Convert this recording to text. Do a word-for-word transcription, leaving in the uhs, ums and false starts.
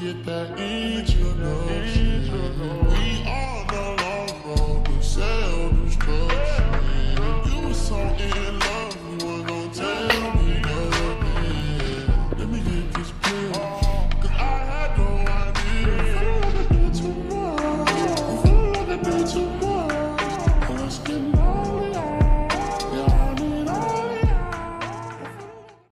get that introduction.